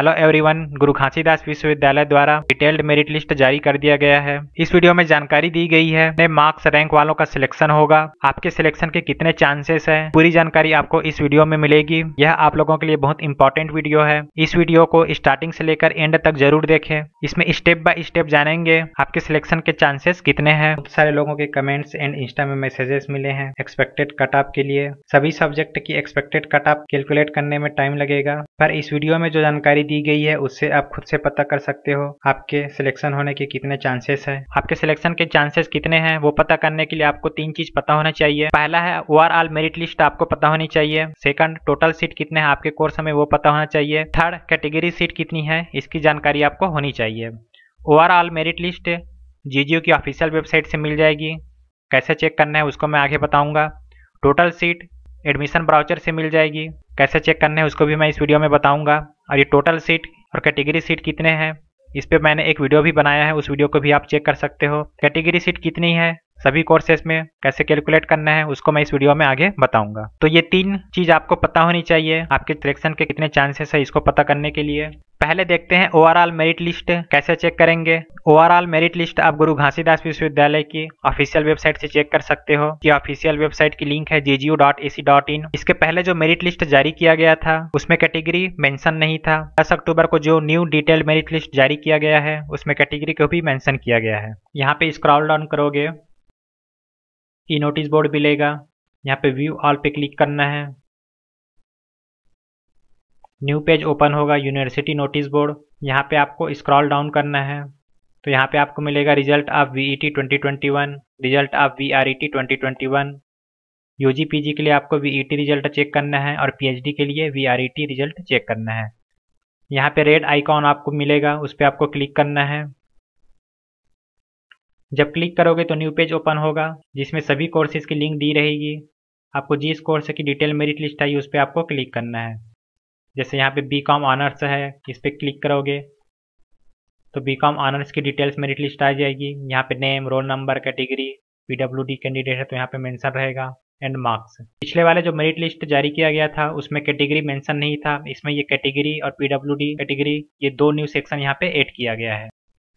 Hello everyone, गुरु घासीदास विश्वविद्यालय द्वारा detailed merit list जारी कर दिया गया है। इस वीडियो में जानकारी दी गई है अपने मार्क्स रैंक वालों का सिलेक्शन होगा, आपके सिलेक्शन के कितने चांसेस हैं, पूरी जानकारी आपको इस वीडियो में मिलेगी। यह आप लोगों के लिए बहुत इंपॉर्टेंट वीडियो है। इस वीडियो को स्टार्टिंग से लेकर एंड तक जरूर देखें। इसमें स्टेप बाय स्टेप जानेंगे आपके सिलेक्शन के चांसेस कितने हैं। बहुत सारे लोगों के कमेंट्स एंड इंस्टा में मैसेजेस मिले हैं एक्सपेक्टेड कट ऑफ के लिए। सभी सब्जेक्ट की एक्सपेक्टेड कट ऑफ कैलकुलेट करने में टाइम लगेगा, पर इस वीडियो में जो जानकारी दी गई है उससे आप खुद से पता कर सकते हो आपके सिलेक्शन होने के कितने चांसेस हैं। आपके सिलेक्शन के चांसेस कितने हैं वो पता करने के लिए आपको तीन चीज पता होना चाहिए। पहला है ओवरऑल मेरिट लिस्ट आपको पता होनी चाहिए। सेकंड, टोटल सीट कितने हैं आपके कोर्स में वो पता होना चाहिए। थर्ड, कैटेगरी सीट कितनी है इसकी जानकारी आपको होनी चाहिए। ओवरऑल मेरिट लिस्ट जीजीयू की ऑफिशियल वेबसाइट से मिल जाएगी, कैसे चेक करना है उसको मैं आगे बताऊंगा। टोटल सीट एडमिशन ब्राउचर से मिल जाएगी, कैसे चेक करना है उसको भी मैं इस वीडियो में बताऊंगा। और ये टोटल सीट और कैटेगरी सीट कितने हैं इस पे मैंने एक वीडियो भी बनाया है, उस वीडियो को भी आप चेक कर सकते हो। कैटेगरी सीट कितनी है सभी कोर्सेज में, कैसे कैलकुलेट करना है उसको मैं इस वीडियो में आगे बताऊंगा। तो ये तीन चीज आपको पता होनी चाहिए आपके सिलेक्शन के कितने चांसेस है इसको पता करने के लिए। पहले देखते हैं ओवरऑल मेरिट लिस्ट कैसे चेक करेंगे। ओवरऑल मेरिट लिस्ट आप गुरु घासीदास विश्वविद्यालय की ऑफिशियल वेबसाइट से चेक कर सकते हो। ये ऑफिशियल वेबसाइट की लिंक है ggu.ac.in। इसके पहले जो मेरिट लिस्ट जारी किया गया था उसमें कैटेगरी मेंशन नहीं था। 10 अक्टूबर को जो न्यू डिटेल मेरिट लिस्ट जारी किया गया है उसमें कैटेगरी को भी मेंशन किया गया है। यहाँ पे स्क्रॉल डाउन करोगे ई नोटिस बोर्ड मिलेगा, यहाँ पे व्यू ऑल पे क्लिक करना है, न्यू पेज ओपन होगा यूनिवर्सिटी नोटिस बोर्ड। यहाँ पे आपको स्क्रॉल डाउन करना है तो यहाँ पे आपको मिलेगा result of VET 2021, result of VRET 2021। UG PG के लिए आपको VET रिजल्ट चेक करना है और PhD के लिए VRET रिजल्ट चेक करना है। यहाँ पे रेड आइकॉन आपको मिलेगा, उस पर आपको क्लिक करना है। जब क्लिक करोगे तो न्यू पेज ओपन होगा जिसमें सभी कोर्सेज की लिंक दी रहेगी। आपको जिस कोर्स की डिटेल मेरिट लिस्ट आई उस पर आपको क्लिक करना है। जैसे यहाँ पे BCom ऑनर्स है, इस पर क्लिक करोगे तो BCom ऑनर्स की डिटेल्स मेरिट लिस्ट आ जाएगी। यहाँ पे name, roll number, category, PWD candidate है तो यहाँ पे मेंशन रहेगा एंड मार्क्स। पिछले वाले जो मेरिट लिस्ट जारी किया गया था उसमें कैटेगरी मेंशन नहीं था, इसमें ये कैटेगरी और PWD कैटेगरी ये दो न्यू सेक्शन यहाँ पे ऐड किया गया है।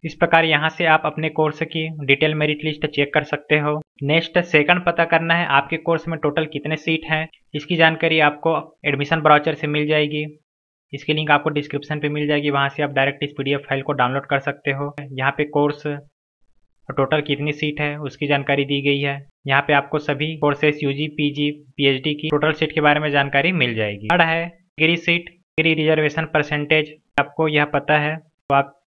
इस प्रकार यहाँ से आप अपने कोर्स की डिटेल मेरिट लिस्ट चेक कर सकते हो। नेक्स्ट, सेकंड पता करना है आपके कोर्स में टोटल कितने सीट हैं। इसकी जानकारी आपको एडमिशन ब्राउचर से मिल जाएगी, इसकी लिंक आपको डिस्क्रिप्शन पे मिल जाएगी। वहाँ से आप डायरेक्ट इस PDF फाइल को डाउनलोड कर सकते हो। यहाँ पे कोर्स और टोटल कितनी सीट है उसकी जानकारी दी गई है। यहाँ पे आपको सभी कोर्सेस UG PG PhD की टोटल सीट के बारे में जानकारी मिल जाएगी। थर्ड है category seat, category reservation percentage. आपको यह पता है तो आप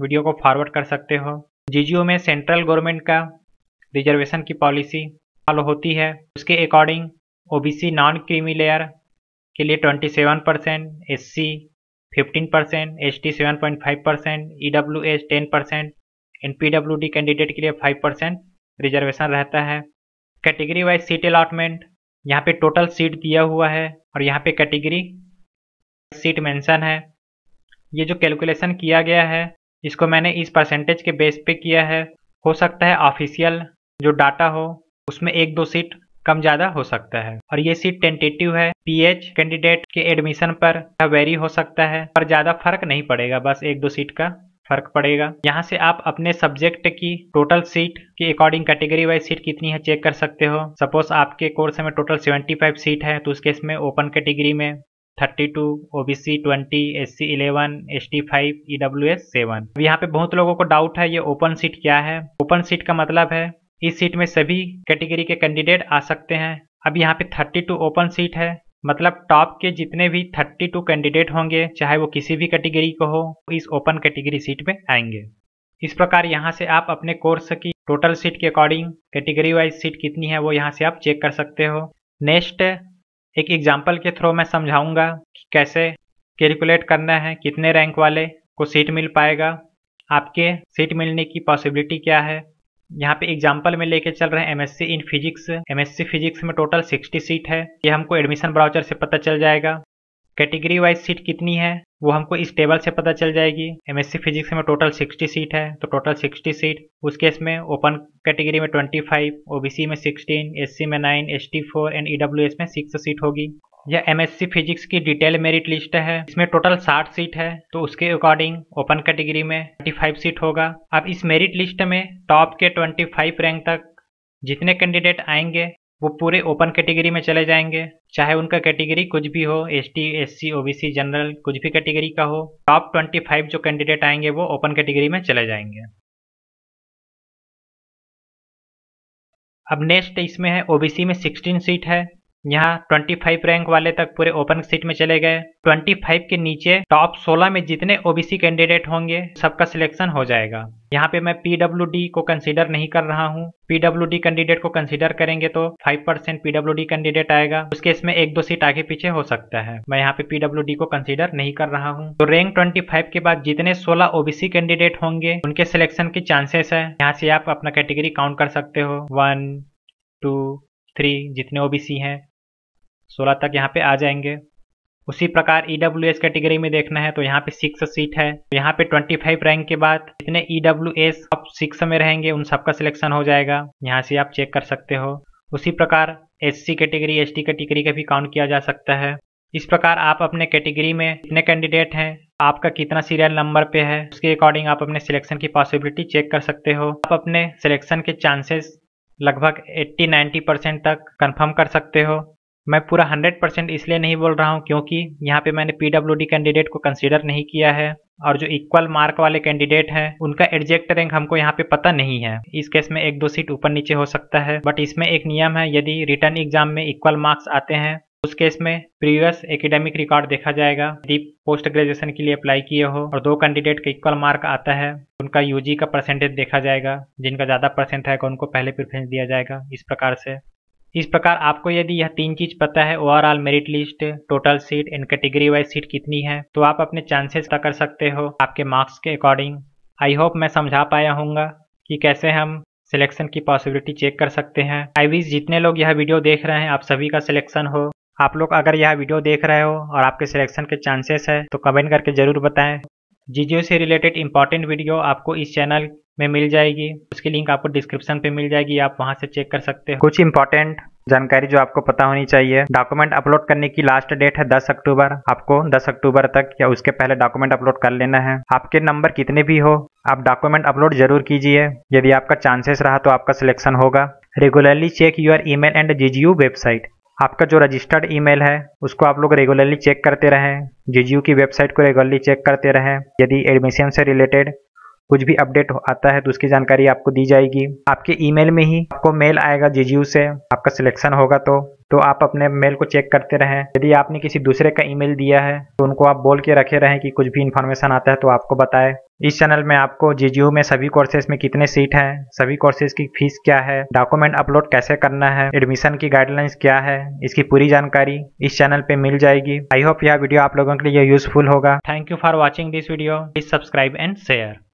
वीडियो को फॉरवर्ड कर सकते हो। GGU में सेंट्रल गवर्नमेंट का रिजर्वेशन की पॉलिसी फॉलो होती है, उसके according OBC non creamy layer के लिए 27%, SC 15%, ST 7.5%, EWS 10% and PWD candidate के लिए 5% रिजर्वेशन रहता है। कैटेगरी वाइज सीट अलाटमेंट, यहाँ पे टोटल सीट दिया हुआ है और यहाँ पे कैटेगरी सीट मेंशन है। ये जो कैलकुलेशन किया गया है इसको मैंने इस परसेंटेज के बेस पे किया है। हो सकता है ऑफिशियल जो डाटा हो उसमें एक दो सीट कम ज़्यादा हो सकता है और ये सीट टेंटेटिव है। PH कैंडिडेट के एडमिशन पर वेरी हो सकता है पर ज़्यादा फर्क नहीं पड़ेगा, बस एक दो सीट का फर्क पड़ेगा। यहाँ से आप अपने सब्जेक्ट की टोटल सीट के अकॉर्डिंग कैटेगरी वाइज सीट कितनी है चेक कर सकते हो। सपोज आपके कोर्स में टोटल 75 सीट है तो उसके इसमें ओपन कैटेगरी में 32, OBC 20, SC 11, ST 5, EWS 7। अब यहाँ पे बहुत लोगों को डाउट है ये ओपन सीट क्या है। ओपन सीट का मतलब है इस सीट में सभी कैटेगरी के कैंडिडेट आ सकते हैं। अब यहाँ पे 32 ओपन सीट है, मतलब टॉप के जितने भी 32 कैंडिडेट होंगे चाहे वो किसी भी कैटेगरी को हो इस ओपन कैटेगरी सीट में आएंगे। इस प्रकार यहाँ से आप अपने कोर्स की टोटल सीट के अकॉर्डिंग कैटेगरी वाइज सीट कितनी है वो यहाँ से आप चेक कर सकते हो। नेक्स्ट, एक एग्जाम्पल के थ्रू मैं समझाऊंगा कि कैसे कैलकुलेट करना है कितने रैंक वाले को सीट मिल पाएगा, आपके सीट मिलने की पॉसिबिलिटी क्या है। यहाँ पे एग्जाम्पल में लेके चल रहे हैं MSc in physics. MSc physics में टोटल 60 सीट है, ये हमको एडमिशन ब्राउचर से पता चल जाएगा। कैटेगरी वाइज सीट कितनी है वो हमको इस टेबल से पता चल जाएगी। MSc फिजिक्स में टोटल 60 सीट है तो टोटल 60 सीट, उस केस में ओपन कैटेगरी में 25, OBC में 16, SC में 9, ST 4 एंड EWS में 6 सीट होगी। यह एमएससी फिजिक्स की डिटेल मेरिट लिस्ट है। इसमें टोटल 60 सीट है, तो उसके अकॉर्डिंग ओपन कैटेगरी में 25 सीट होगा। अब इस मेरिट लिस्ट में टॉप के 25 रैंक तक जितने कैंडिडेट आएंगे वो पूरे ओपन कैटेगरी में चले जाएंगे, चाहे उनका कैटेगरी कुछ भी हो, एसटी, एससी, ओबीसी, जनरल, कुछ भी कैटेगरी का हो। टॉप 25 जो कैंडिडेट आएंगे वो ओपन कैटेगरी में चले जाएंगे। अब नेक्स्ट इसमें है ओबीसी में 16 सीट है। यहाँ 25 रैंक वाले तक पूरे ओपन सीट में चले गए। 25 के नीचे टॉप 16 में जितने ओबीसी कैंडिडेट होंगे सबका सिलेक्शन हो जाएगा। यहाँ पे मैं पीडब्ल्यूडी को कंसीडर नहीं कर रहा हूँ। पीडब्ल्यूडी कैंडिडेट को कंसीडर करेंगे तो 5% पीडब्ल्यूडी कैंडिडेट आएगा, उसके इसमें 1-2 सीट आगे पीछे हो सकता है। मैं यहाँ पे पीडब्ल्यूडी को कंसीडर नहीं कर रहा हूँ। तो रैंक 25 के बाद जितने 16 ओबीसी कैंडिडेट होंगे उनके सिलेक्शन के चांसेस है। यहाँ से आप अपना कैटेगरी काउंट कर सकते हो, 1, 2, 3 जितने ओबीसी हैं 16 तक यहाँ पे आ जाएंगे। उसी प्रकार ईडब्ल्यूएस कैटेगरी में देखना है तो यहाँ पे 6 सीट है। यहाँ पे 25 रैंक के बाद जितने ईडब्ल्यूएस आप 6 में रहेंगे उन सबका सिलेक्शन हो जाएगा। यहाँ से आप चेक कर सकते हो। उसी प्रकार एससी कैटेगरी, एसटी कैटेगरी का भी काउंट किया जा सकता है। इस प्रकार आप अपने कैटेगरी में कितने कैंडिडेट हैं, आपका कितना सीरियल नंबर पे है, उसके अकॉर्डिंग आप अपने सिलेक्शन की पॉसिबिलिटी चेक कर सकते हो। आप अपने सिलेक्शन के चांसेस लगभग 80-90% तक कंफर्म कर सकते हो। मैं पूरा 100% इसलिए नहीं बोल रहा हूँ क्योंकि यहाँ पे मैंने पीडब्ल्यूडी कैंडिडेट को कंसीडर नहीं किया है, और जो इक्वल मार्क वाले कैंडिडेट हैं उनका एग्जैक्ट रैंक हमको यहाँ पे पता नहीं है। इस केस में 1-2 सीट ऊपर नीचे हो सकता है। बट इसमें एक नियम है, यदि रिटर्न एग्जाम में इक्वल मार्क्स आते हैं उस केस में प्रीवियस एकेडमिक रिकॉर्ड देखा जाएगा। यदि पोस्ट ग्रेजुएशन के लिए अप्लाई किए हो और 2 कैंडिडेट का इक्वल मार्क आता है, उनका यूजी का परसेंटेज देखा जाएगा। जिनका ज़्यादा परसेंट है उनको पहले प्रेफरेंस दिया जाएगा। इस प्रकार आपको यदि यह 3 चीज़ पता है, overall merit list, total seat and category wise seat कितनी है, तो आप अपने चांसेस तय कर सकते हो आपके मार्क्स के अकॉर्डिंग। आई होप मैं समझा पाया होऊंगा कि कैसे हम सिलेक्शन की पॉसिबिलिटी चेक कर सकते हैं। आई विश जितने लोग यह वीडियो देख रहे हैं आप सभी का सिलेक्शन हो। आप लोग अगर यह वीडियो देख रहे हो और आपके सिलेक्शन के चांसेस है तो कमेंट करके ज़रूर बताएँ। जीजीयू से रिलेटेड इंपॉर्टेंट वीडियो आपको इस चैनल में मिल जाएगी, उसकी लिंक आपको डिस्क्रिप्शन पे मिल जाएगी, आप वहां से चेक कर सकते हो। कुछ इंपॉर्टेंट जानकारी जो आपको पता होनी चाहिए, डॉक्यूमेंट अपलोड करने की लास्ट डेट है 10 अक्टूबर। आपको 10 अक्टूबर तक या उसके पहले डॉक्यूमेंट अपलोड कर लेना है। आपके नंबर कितने भी हो आप डॉक्यूमेंट अपलोड जरूर कीजिए। यदि आपका चांसेस रहा तो आपका सिलेक्शन होगा। Regularly check your email and GGU website. आपका जो रजिस्टर्ड ईमेल है उसको आप लोग रेगुलरली चेक करते रहें, जीजीयू की वेबसाइट को रेगुलरली चेक करते रहें। यदि एडमिशन से रिलेटेड कुछ भी अपडेट आता है तो उसकी जानकारी आपको दी जाएगी। आपके ईमेल में ही आपको मेल आएगा जीजीयू से, आपका सिलेक्शन होगा तो आप अपने मेल को चेक करते रहें। यदि आपने किसी दूसरे का ईमेल दिया है तो उनको आप बोल के रखे रहें कि कुछ भी इन्फॉर्मेशन आता है तो आपको बताएं। इस चैनल में आपको जीजीयू में सभी कोर्सेज में कितने सीट हैं, सभी कोर्सेज की फीस क्या है, डॉक्यूमेंट अपलोड कैसे करना है, एडमिशन की गाइडलाइंस क्या है, इसकी पूरी जानकारी इस चैनल पर मिल जाएगी। आई होप यह वीडियो आप लोगों के लिए यूजफुल होगा। Thank you for watching this video. Please subscribe and share.